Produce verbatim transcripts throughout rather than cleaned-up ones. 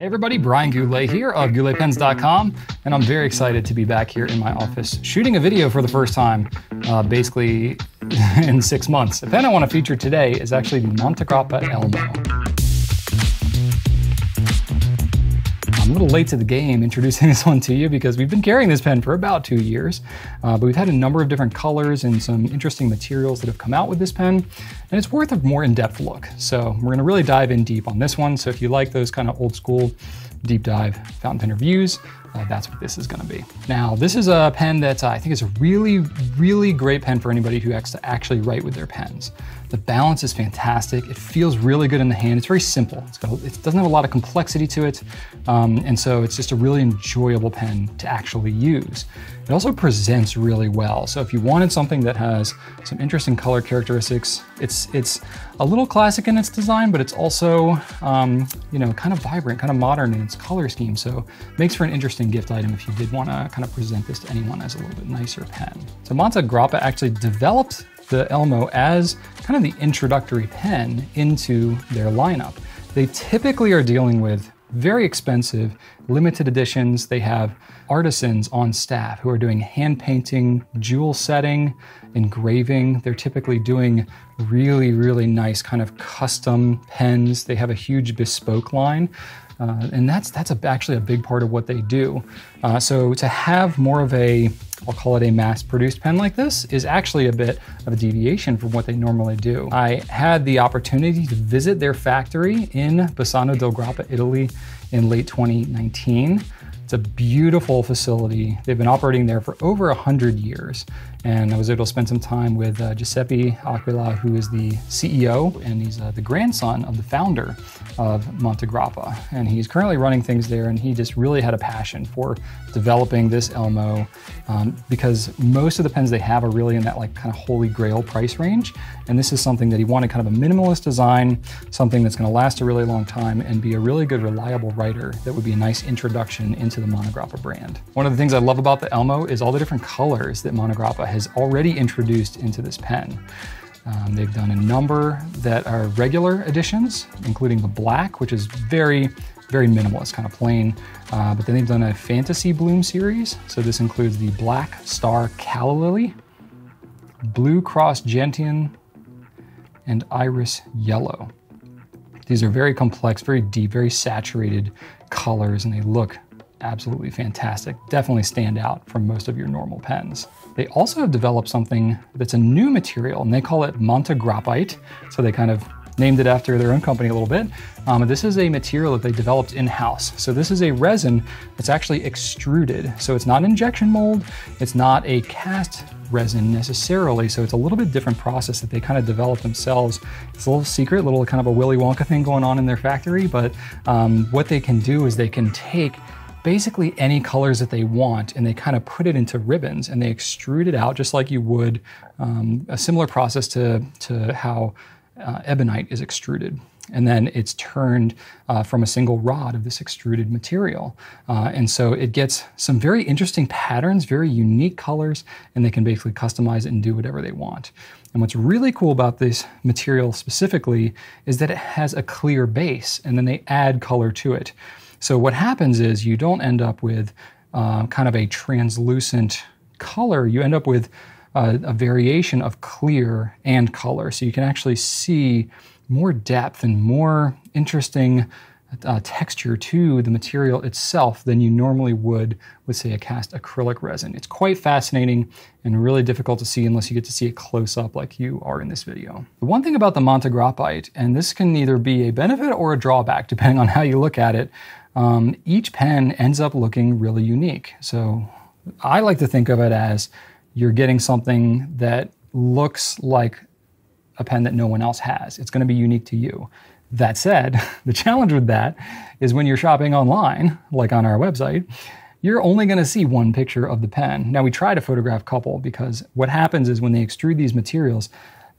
Hey everybody, Brian Goulet here of Goulet Pens dot com, and I'm very excited to be back here in my office shooting a video for the first time, uh, basically in six months. The pen I want to feature today is actually the Montegrappa Elmo. I'm a little late to the game introducing this one to you because we've been carrying this pen for about two years, uh, but we've had a number of different colors and some interesting materials that have come out with this pen. And it's worth a more in-depth look. So we're gonna really dive in deep on this one. So if you like those kind of old school deep dive fountain pen reviews, uh, that's what this is gonna be. Now, this is a pen that I think is a really, really great pen for anybody who has to actually write with their pens. The balance is fantastic. It feels really good in the hand. It's very simple. It's got a, it doesn't have a lot of complexity to it. Um, and so it's just a really enjoyable pen to actually use. It also presents really well. So if you wanted something that has some interesting color characteristics, it's It's a little classic in its design, but it's also, um, you know, kind of vibrant, kind of modern in its color scheme. So it makes for an interesting gift item if you did want to kind of present this to anyone as a little bit nicer pen. So Montegrappa actually developed the Elmo as kind of the introductory pen into their lineup. They typically are dealing with very expensive, limited editions. They have artisans on staff who are doing hand painting, jewel setting, engraving. They're typically doing really, really nice kind of custom pens. They have a huge bespoke line. Uh, and that's that's a, actually a big part of what they do. Uh, so to have more of a, I'll call it a mass-produced pen like this, is actually a bit of a deviation from what they normally do. I had the opportunity to visit their factory in Bassano del Grappa, Italy, in late twenty nineteen. It's a beautiful facility. They've been operating there for over one hundred years. And I was able to spend some time with uh, Giuseppe Aquila, who is the C E O, and he's uh, the grandson of the founder of Montegrappa. And he's currently running things there, and he just really had a passion for developing this Elmo um, because most of the pens they have are really in that like kind of holy grail price range. And this is something that he wanted, kind of a minimalist design, something that's gonna last a really long time and be a really good, reliable writer that would be a nice introduction into the Montegrappa brand. One of the things I love about the Elmo is all the different colors that Montegrappa has already introduced into this pen. Um, they've done a number that are regular editions, including the black, which is very, very minimalist, kind of plain. Uh, but then they've done a fantasy bloom series. So this includes the Black Star Calla Lily, Blue Cross Gentian, and Iris Yellow. These are very complex, very deep, very saturated colors, and they look absolutely fantastic. Definitely stand out from most of your normal pens. They also have developed something that's a new material, and they call it Montegrappite. So they kind of named it after their own company a little bit. Um, this is a material that they developed in-house. So this is a resin that's actually extruded. So it's not injection mold, it's not a cast resin necessarily. So it's a little bit different process that they kind of developed themselves. It's a little secret, little kind of a Willy Wonka thing going on in their factory. But um, what they can do is they can take basically any colors that they want, and they kind of put it into ribbons and they extrude it out just like you would, um, a similar process to, to how uh, ebonite is extruded. And then it's turned uh, from a single rod of this extruded material. Uh, and so it gets some very interesting patterns, very unique colors, and they can basically customize it and do whatever they want. And what's really cool about this material specifically is that it has a clear base, and then they add color to it. So what happens is you don't end up with uh, kind of a translucent color. You end up with a, a variation of clear and color. So you can actually see more depth and more interesting uh, texture to the material itself than you normally would with, say, a cast acrylic resin. It's quite fascinating and really difficult to see unless you get to see it close up like you are in this video. The one thing about the Montegrappite, and this can either be a benefit or a drawback depending on how you look at it, Um, each pen ends up looking really unique. So I like to think of it as you're getting something that looks like a pen that no one else has. It's going to be unique to you. That said, the challenge with that is when you're shopping online, like on our website, you're only going to see one picture of the pen. Now, we try to photograph a couple because what happens is when they extrude these materials,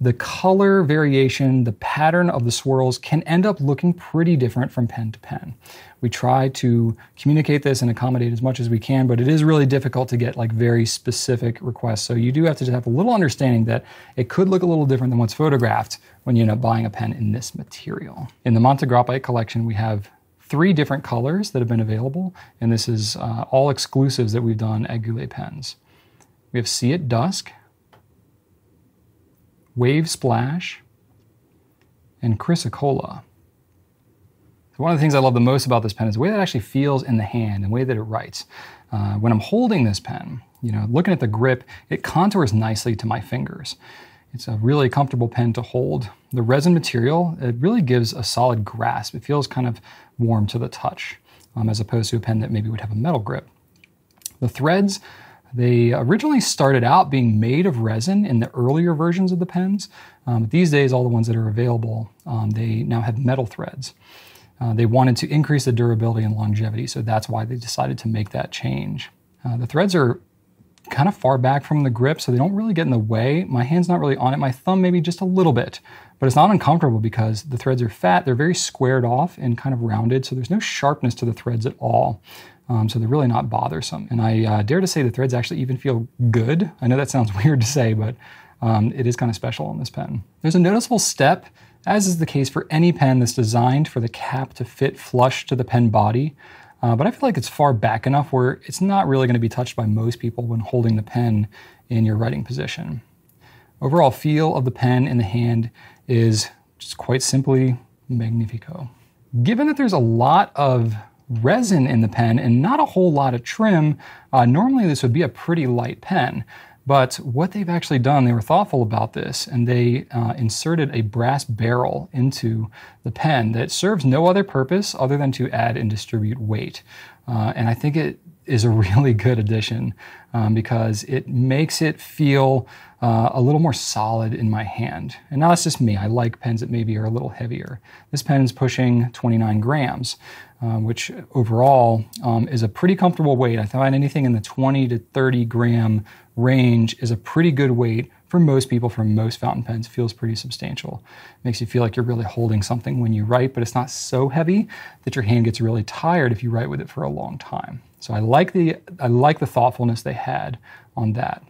the color variation, the pattern of the swirls can end up looking pretty different from pen to pen. We try to communicate this and accommodate as much as we can, but it is really difficult to get like very specific requests. So you do have to just have a little understanding that it could look a little different than what's photographed when you end up buying a pen in this material. In the Montegrappite collection, we have three different colors that have been available, and this is uh, all exclusives that we've done at Goulet Pens. We have See at Dusk, Wave Splash, and Chrysocolla. One of the things I love the most about this pen is the way that it actually feels in the hand and the way that it writes. Uh, when I'm holding this pen, you know, looking at the grip, it contours nicely to my fingers. It's a really comfortable pen to hold. The resin material, it really gives a solid grasp. It feels kind of warm to the touch, um, as opposed to a pen that maybe would have a metal grip. The threads, they originally started out being made of resin in the earlier versions of the pens. Um, these days, all the ones that are available, um, they now have metal threads. Uh, they wanted to increase the durability and longevity, so that's why they decided to make that change. Uh, the threads are kind of far back from the grip, so they don't really get in the way. My hand's not really on it. My thumb maybe just a little bit, but it's not uncomfortable because the threads are fat. They're very squared off and kind of rounded, so there's no sharpness to the threads at all. Um, so they're really not bothersome. And I uh, dare to say the threads actually even feel good. I know that sounds weird to say, but um, it is kind of special on this pen. There's a noticeable step, as is the case for any pen that's designed for the cap to fit flush to the pen body. Uh, but I feel like it's far back enough where it's not really going to be touched by most people when holding the pen in your writing position. Overall feel of the pen in the hand is just quite simply magnifico. Given that there's a lot of resin in the pen and not a whole lot of trim, uh, normally this would be a pretty light pen. But what they've actually done, they were thoughtful about this, and they uh, inserted a brass barrel into the pen that serves no other purpose other than to add and distribute weight. Uh, and I think it is a really good addition um, because it makes it feel uh, a little more solid in my hand. And now that's just me. I like pens that maybe are a little heavier. This pen is pushing twenty-nine grams, uh, which overall um, is a pretty comfortable weight. I find anything in the twenty to thirty gram range is a pretty good weight for most people, for most fountain pens. Feels pretty substantial. Makes you feel like you're really holding something when you write, but it's not so heavy that your hand gets really tired if you write with it for a long time. So I like the, I like the thoughtfulness they had on that.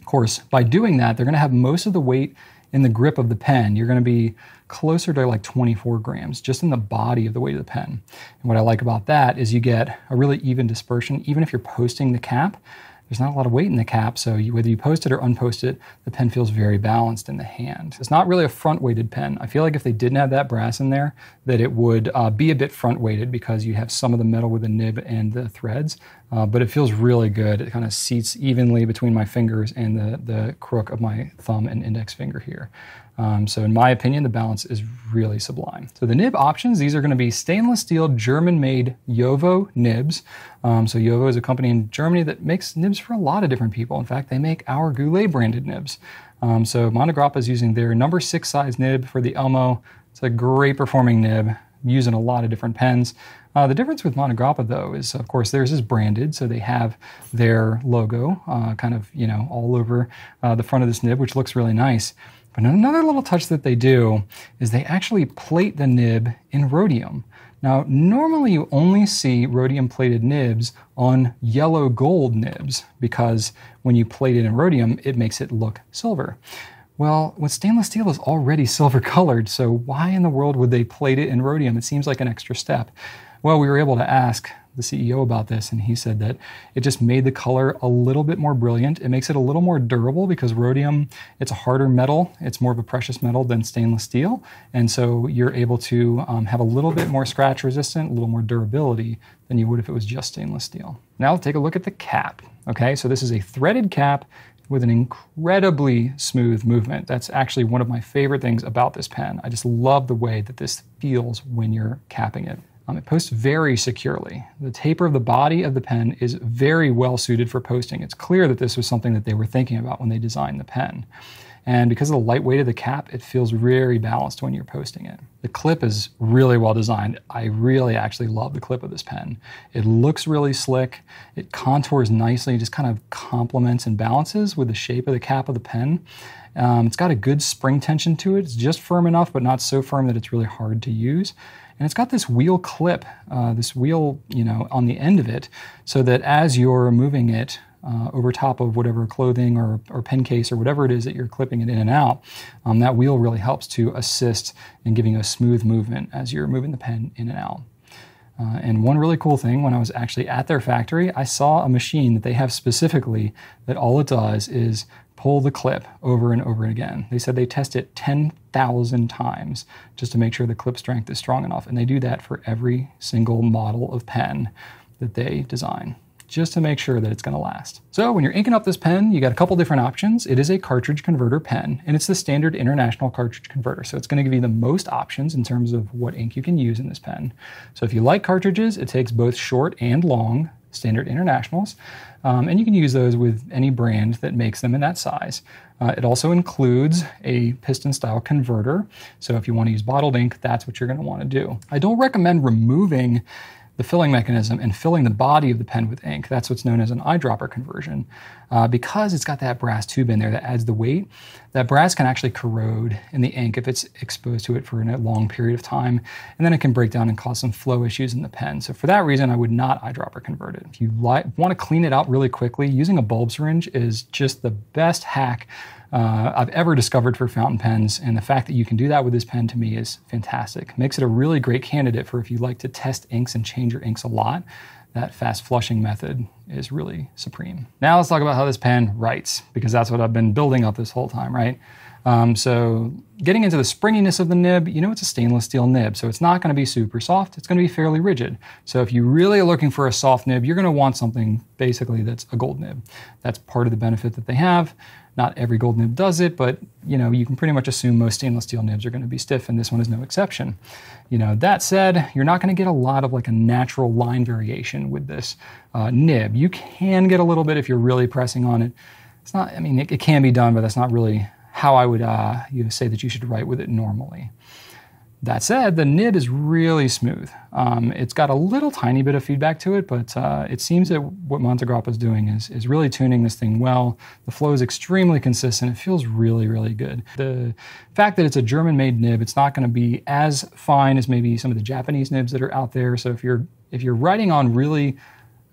Of course, by doing that, they're going to have most of the weight in the grip of the pen. You're going to be closer to like twenty-four grams, just in the body of the weight of the pen. And what I like about that is you get a really even dispersion. Even if you're posting the cap, there's not a lot of weight in the cap, so you, whether you post it or unpost it, the pen feels very balanced in the hand. It's not really a front-weighted pen. I feel like if they didn't have that brass in there, that it would uh, be a bit front-weighted because you have some of the metal with the nib and the threads, uh, but it feels really good. It kind of seats evenly between my fingers and the, the crook of my thumb and index finger here. Um, so in my opinion, the balance is really sublime. So the nib options, these are going to be stainless steel German-made JoWo nibs. Um, so JoWo is a company in Germany that makes nibs for a lot of different people. In fact, they make our Goulet branded nibs. Um, so Montegrappa is using their number six size nib for the Elmo. It's a great performing nib, using a lot of different pens. Uh, the difference with Montegrappa, though, is, of course, theirs is branded, so they have their logo uh, kind of, you know, all over uh, the front of this nib, which looks really nice. But another little touch that they do is they actually plate the nib in rhodium. Now, normally you only see rhodium-plated nibs on yellow gold nibs because when you plate it in rhodium, it makes it look silver. Well, with stainless steel is already silver-colored, so why in the world would they plate it in rhodium? It seems like an extra step. Well, we were able to ask the C E O about this, and he said that it just made the color a little bit more brilliant. It makes it a little more durable because rhodium, it's a harder metal. It's more of a precious metal than stainless steel. And so you're able to um, have a little bit more scratch resistant, a little more durability than you would if it was just stainless steel. Now take a look at the cap. Okay, so this is a threaded cap with an incredibly smooth movement. That's actually one of my favorite things about this pen. I just love the way that this feels when you're capping it. Um, it posts very securely. The taper of the body of the pen is very well suited for posting. It's clear that this was something that they were thinking about when they designed the pen. And because of the light weight of the cap, it feels very balanced when you're posting it. The clip is really well designed. I really actually love the clip of this pen. It looks really slick. It contours nicely, just kind of complements and balances with the shape of the cap of the pen. Um, it's got a good spring tension to it. It's just firm enough, but not so firm that it's really hard to use. And it's got this wheel clip, uh, this wheel, you know, on the end of it, so that as you're moving it uh, over top of whatever clothing or, or pen case or whatever it is that you're clipping it in and out, um, that wheel really helps to assist in giving a smooth movement as you're moving the pen in and out. Uh, and one really cool thing, when I was actually at their factory, I saw a machine that they have specifically that all it does is pull the clip over and over again. They said they test it ten thousand times just to make sure the clip strength is strong enough. And they do that for every single model of pen that they design, just to make sure that it's gonna last. So when you're inking up this pen, you got a couple different options. It is a cartridge converter pen, and it's the standard international cartridge converter. So it's gonna give you the most options in terms of what ink you can use in this pen. So if you like cartridges, it takes both short and long standard internationals, um, and you can use those with any brand that makes them in that size. Uh, it also includes a piston style converter. So if you wanna use bottled ink, that's what you're gonna wanna do. I don't recommend removing the filling mechanism and filling the body of the pen with ink. That's what's known as an eyedropper conversion. Uh, because it's got that brass tube in there that adds the weight, that brass can actually corrode in the ink if it's exposed to it for a long period of time, and then it can break down and cause some flow issues in the pen. So for that reason, I would not eyedropper convert it. If you want to clean it out really quickly, using a bulb syringe is just the best hack Uh, I've ever discovered for fountain pens, and the fact that you can do that with this pen to me is fantastic. Makes it a really great candidate for if you like to test inks and change your inks a lot. That fast flushing method is really supreme. Now let's talk about how this pen writes, because that's what I've been building up this whole time, right? Um, so getting into the springiness of the nib, you know, it's a stainless steel nib, so it's not gonna be super soft, it's gonna be fairly rigid. So if you really are looking for a soft nib, you're gonna want something basically that's a gold nib. That's part of the benefit that they have. Not every gold nib does it, but you know, you can pretty much assume most stainless steel nibs are gonna be stiff, and this one is no exception. You know, that said, you're not gonna get a lot of like a natural line variation with this uh, nib. You can get a little bit if you're really pressing on it. It's not, I mean, it, it can be done, but that's not really how I would uh, you know, say that you should write with it normally. That said, the nib is really smooth. Um, it's got a little tiny bit of feedback to it, but uh, it seems that what Montegrappa is doing is, is really tuning this thing well. The flow is extremely consistent. It feels really, really good. The fact that it's a German-made nib, it's not gonna be as fine as maybe some of the Japanese nibs that are out there. So if you're, if you're writing on really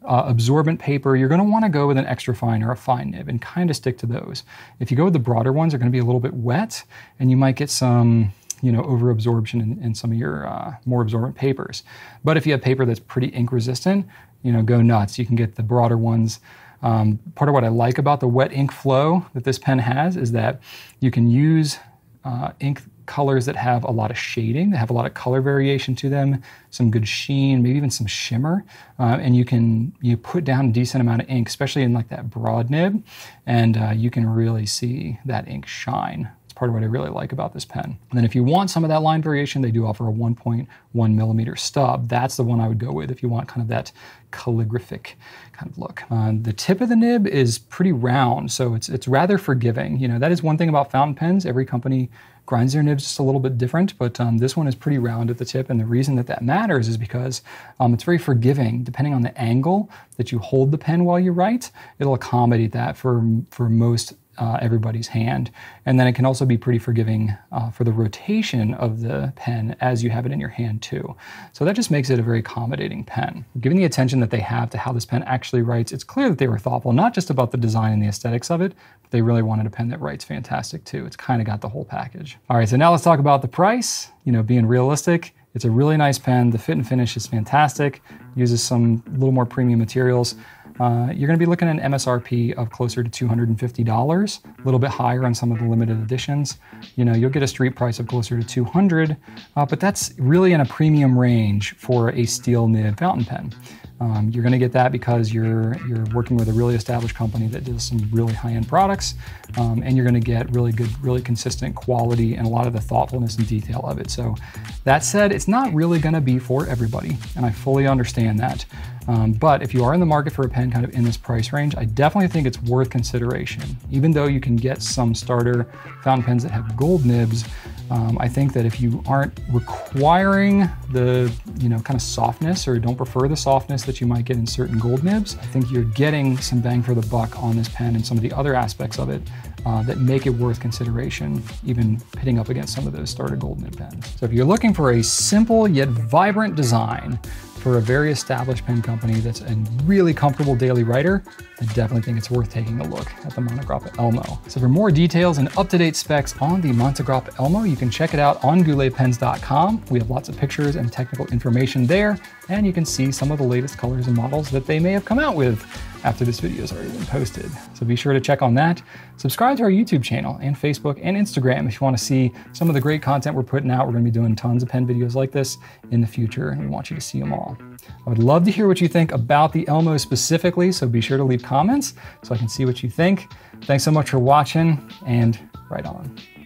Uh, absorbent paper, you're going to want to go with an extra fine or a fine nib and kind of stick to those. If you go with the broader ones, they're going to be a little bit wet, and you might get some, you know, over absorption in, in some of your uh, more absorbent papers. But if you have paper that's pretty ink resistant, you know, go nuts. You can get the broader ones. Um, part of what I like about the wet ink flow that this pen has is that you can use uh, ink colors that have a lot of shading, that have a lot of color variation to them, some good sheen, maybe even some shimmer. Uh, and you can you put down a decent amount of ink, especially in like that broad nib, and uh, you can really see that ink shine. It's part of what I really like about this pen. And then if you want some of that line variation, they do offer a one point one millimeter stub. That's the one I would go with if you want kind of that calligraphic kind of look. Uh, the tip of the nib is pretty round, so it's it's rather forgiving. You know, that is one thing about fountain pens. Every company grinds their nibs just a little bit different, but um, this one is pretty round at the tip, and the reason that that matters is because um, it's very forgiving. Depending on the angle that you hold the pen while you write, it'll accommodate that for, for most uh, everybody's hand. And then it can also be pretty forgiving uh, for the rotation of the pen as you have it in your hand too. So that just makes it a very accommodating pen. Given the attention that they have to how this pen actually writes, it's clear that they were thoughtful, not just about the design and the aesthetics of it, but they really wanted a pen that writes fantastic too. It's kind of got the whole package. All right, so now let's talk about the price. You know, being realistic, it's a really nice pen. The fit and finish is fantastic. Uses some little more premium materials. Uh, you're gonna be looking at an M S R P of closer to two hundred fifty dollars, a little bit higher on some of the limited editions. You know, you'll get a street price of closer to two hundred dollars, uh, but that's really in a premium range for a steel nib fountain pen. Um, you're gonna get that because you're, you're working with a really established company that does some really high-end products, um, and you're gonna get really good, really consistent quality and a lot of the thoughtfulness and detail of it. So that said, it's not really gonna be for everybody, and I fully understand that. Um, but if you are in the market for a pen kind of in this price range, I definitely think it's worth consideration. Even though you can get some starter fountain pens that have gold nibs, um, I think that if you aren't requiring the, you know, kind of softness, or don't prefer the softness that you might get in certain gold nibs, I think you're getting some bang for the buck on this pen and some of the other aspects of it Uh, that make it worth consideration, even pitting up against some of those starter gold nib pens. So if you're looking for a simple yet vibrant design for a very established pen company that's a really comfortable daily writer, I definitely think it's worth taking a look at the Montegrappa Elmo. So for more details and up-to-date specs on the Montegrappa Elmo, you can check it out on Goulet Pens dot com. We have lots of pictures and technical information there, and you can see some of the latest colors and models that they may have come out with after this video has already been posted. So be sure to check on that. Subscribe to our YouTube channel and Facebook and Instagram if you want to see some of the great content we're putting out. We're going to be doing tons of pen videos like this in the future, and we want you to see them all. I would love to hear what you think about the Elmo specifically, so be sure to leave comments so I can see what you think. Thanks so much for watching, and right on.